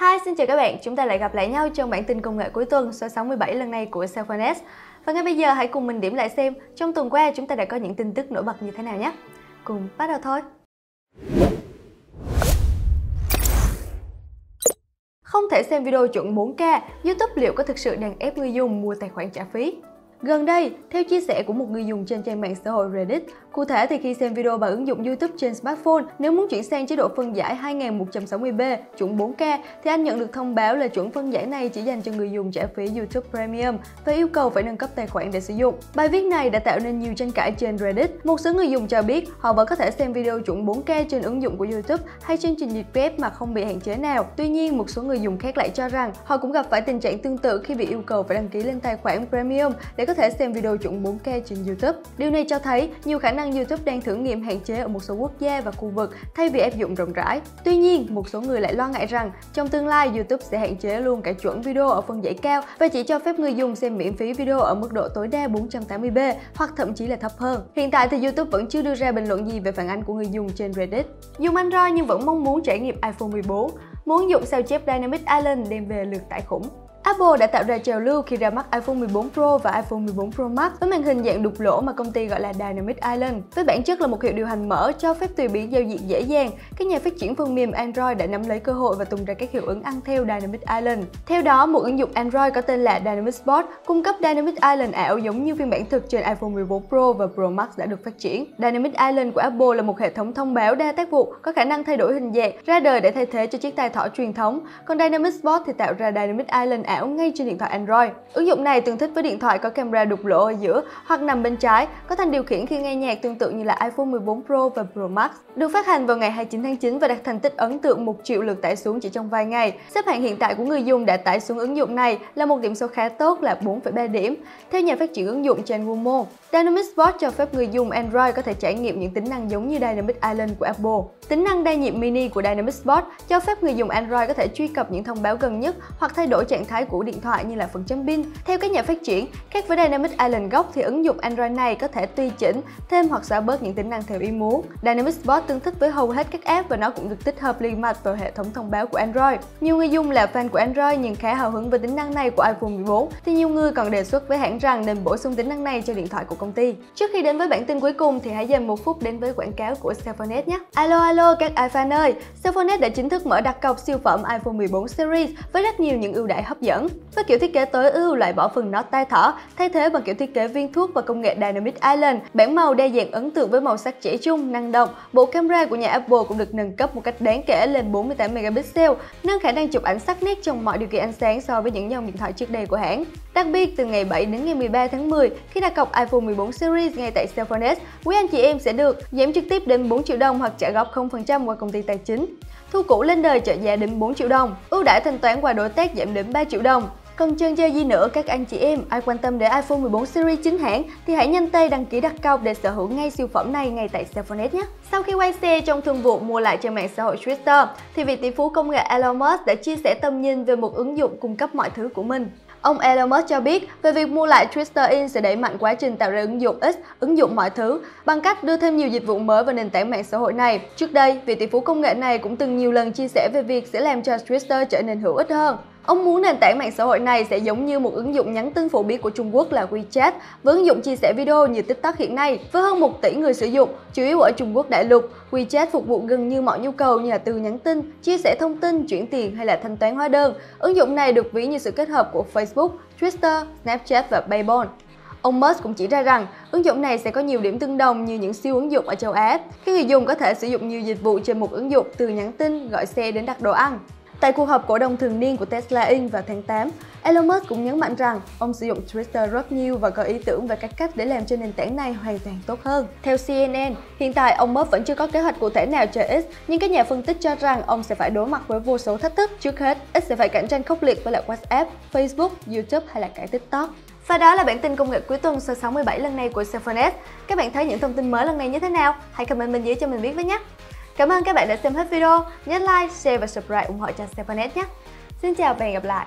Hi, xin chào các bạn, chúng ta lại gặp lại nhau trong bản tin công nghệ cuối tuần số 67 lần này của CellphoneS. Và ngay bây giờ hãy cùng mình điểm lại xem trong tuần qua chúng ta đã có những tin tức nổi bật như thế nào nhé. Cùng bắt đầu thôi. Không thể xem video chuẩn 4K, YouTube liệu có thực sự đang ép người dùng mua tài khoản trả phí? Gần đây, theo chia sẻ của một người dùng trên trang mạng xã hội Reddit, cụ thể thì khi xem video bằng ứng dụng YouTube trên smartphone, nếu muốn chuyển sang chế độ phân giải 2160p chuẩn 4K thì anh nhận được thông báo là chuẩn phân giải này chỉ dành cho người dùng trả phí YouTube Premium và yêu cầu phải nâng cấp tài khoản để sử dụng. Bài viết này đã tạo nên nhiều tranh cãi trên Reddit. Một số người dùng cho biết họ vẫn có thể xem video chuẩn 4K trên ứng dụng của YouTube hay trên trình duyệt web mà không bị hạn chế nào. Tuy nhiên, một số người dùng khác lại cho rằng họ cũng gặp phải tình trạng tương tự khi bị yêu cầu phải đăng ký lên tài khoản Premium để có thể xem video chuẩn 4K trên YouTube. Điều này cho thấy nhiều khả năng YouTube đang thử nghiệm hạn chế ở một số quốc gia và khu vực thay vì áp dụng rộng rãi. Tuy nhiên, một số người lại lo ngại rằng trong tương lai YouTube sẽ hạn chế luôn cả chuẩn video ở phân giải cao và chỉ cho phép người dùng xem miễn phí video ở mức độ tối đa 480p hoặc thậm chí là thấp hơn. Hiện tại thì YouTube vẫn chưa đưa ra bình luận gì về phản ánh của người dùng trên Reddit. Dùng Android nhưng vẫn mong muốn trải nghiệm iPhone 14, muốn dùng sao chép Dynamic Island đem về lượt tải khủng. Apple đã tạo ra trào lưu khi ra mắt iPhone 14 Pro và iPhone 14 Pro Max với màn hình dạng đục lỗ mà công ty gọi là Dynamic Island. Với bản chất là một hệ điều hành mở cho phép tùy biến giao diện dễ dàng, các nhà phát triển phần mềm Android đã nắm lấy cơ hội và tung ra các hiệu ứng ăn theo Dynamic Island. Theo đó, một ứng dụng Android có tên là Dynamic Spot cung cấp Dynamic Island ảo giống như phiên bản thực trên iPhone 14 Pro và Pro Max đã được phát triển. Dynamic Island của Apple là một hệ thống thông báo đa tác vụ có khả năng thay đổi hình dạng, ra đời để thay thế cho chiếc tai thỏ truyền thống. Còn Dynamic Spot thì tạo ra Dynamic Island ảo ngay trên điện thoại Android. Ứng dụng này tương thích với điện thoại có camera đục lỗ ở giữa hoặc nằm bên trái, có thanh điều khiển khi nghe nhạc tương tự như là iPhone 14 Pro và Pro Max. Được phát hành vào ngày 29 tháng 9 và đạt thành tích ấn tượng 1 triệu lượt tải xuống chỉ trong vài ngày. Xếp hạng hiện tại của người dùng đã tải xuống ứng dụng này là một điểm số khá tốt là 4,3 điểm, theo nhà phát triển ứng dụng trên Google. Dynamic Spot cho phép người dùng Android có thể trải nghiệm những tính năng giống như Dynamic Island của Apple. Tính năng đa nhiệm mini của Dynamic Spot cho phép người dùng Android có thể truy cập những thông báo gần nhất hoặc thay đổi trạng thái của điện thoại như là phần chấm pin. Theo các nhà phát triển, khác với Dynamic Island gốc thì ứng dụng Android này có thể tùy chỉnh, thêm hoặc xóa bớt những tính năng theo ý muốn. Dynamic Spot tương thích với hầu hết các app và nó cũng được tích hợp liền mạch vào hệ thống thông báo của Android. Nhiều người dùng là fan của Android nhưng khá hào hứng với tính năng này của iPhone 14 thì nhiều người còn đề xuất với hãng rằng nên bổ sung tính năng này cho điện thoại của công ty. Trước khi đến với bản tin cuối cùng thì hãy dành một phút đến với quảng cáo của Selfonet nhé. Alo alo các iFan ơi, Selfonet đã chính thức mở đặt cọc siêu phẩm iPhone 14 Series với rất nhiều những ưu đãi hấp dẫn. Với kiểu thiết kế tối ưu loại bỏ phần nót tai thỏ, thay thế bằng kiểu thiết kế viên thuốc và công nghệ Dynamic Island, bảng màu đa dạng ấn tượng với màu sắc trẻ trung, năng động, bộ camera của nhà Apple cũng được nâng cấp một cách đáng kể lên 48 megapixel, nâng khả năng chụp ảnh sắc nét trong mọi điều kiện ánh sáng so với những dòng điện thoại trước đây của hãng. Đặc biệt, từ ngày 7 đến ngày 13 tháng 10, khi đặt cọc iPhone 14 Series ngay tại CellphoneS, quý anh chị em sẽ được giảm trực tiếp đến 4 triệu đồng hoặc trả góp 0% qua công ty tài chính. Thu cũ lên đời trợ giá đến 4 triệu đồng, ưu đãi thanh toán qua đối tác giảm đến 3 triệu đồng. Còn chân chơi gì nữa các anh chị em, ai quan tâm đến iPhone 14 series chính hãng thì hãy nhanh tay đăng ký đặt cọc để sở hữu ngay siêu phẩm này ngay tại Selfonet nhé. Sau khi quay xe trong thương vụ mua lại trên mạng xã hội Twitter thì vị tỷ phú công nghệ Elon Musk đã chia sẻ tầm nhìn về một ứng dụng cung cấp mọi thứ của mình. Ông Elon Musk cho biết về việc mua lại Twitter Inc sẽ đẩy mạnh quá trình tạo ra ứng dụng X, ứng dụng mọi thứ, bằng cách đưa thêm nhiều dịch vụ mới vào nền tảng mạng xã hội này. Trước đây, vị tỷ phú công nghệ này cũng từng nhiều lần chia sẻ về việc sẽ làm cho Twitter trở nên hữu ích hơn. Ông muốn nền tảng mạng xã hội này sẽ giống như một ứng dụng nhắn tin phổ biến của Trung Quốc là WeChat, với ứng dụng chia sẻ video như TikTok hiện nay, với hơn 1 tỷ người sử dụng, chủ yếu ở Trung Quốc đại lục. WeChat phục vụ gần như mọi nhu cầu như là từ nhắn tin, chia sẻ thông tin, chuyển tiền hay là thanh toán hóa đơn. Ứng dụng này được ví như sự kết hợp của Facebook, Twitter, Snapchat và PayPal. Ông Musk cũng chỉ ra rằng ứng dụng này sẽ có nhiều điểm tương đồng như những siêu ứng dụng ở châu Á, khi người dùng có thể sử dụng nhiều dịch vụ trên một ứng dụng từ nhắn tin, gọi xe đến đặt đồ ăn. Tại cuộc họp cổ đông thường niên của Tesla Inc. vào tháng 8, Elon Musk cũng nhấn mạnh rằng ông sử dụng Twitter rất nhiều và có ý tưởng về các cách để làm cho nền tảng này hoàn toàn tốt hơn. Theo CNN, hiện tại ông Musk vẫn chưa có kế hoạch cụ thể nào cho X, nhưng các nhà phân tích cho rằng ông sẽ phải đối mặt với vô số thách thức. Trước hết, X sẽ phải cạnh tranh khốc liệt với lại WhatsApp, Facebook, YouTube hay là cả TikTok. Và đó là bản tin công nghệ cuối tuần số 67 lần này của CellphoneS. Các bạn thấy những thông tin mới lần này như thế nào? Hãy comment bên dưới cho mình biết với nhé. Cảm ơn các bạn đã xem hết video, nhớ like, share và subscribe ủng hộ cho CellphoneS nhé. Xin chào và hẹn gặp lại.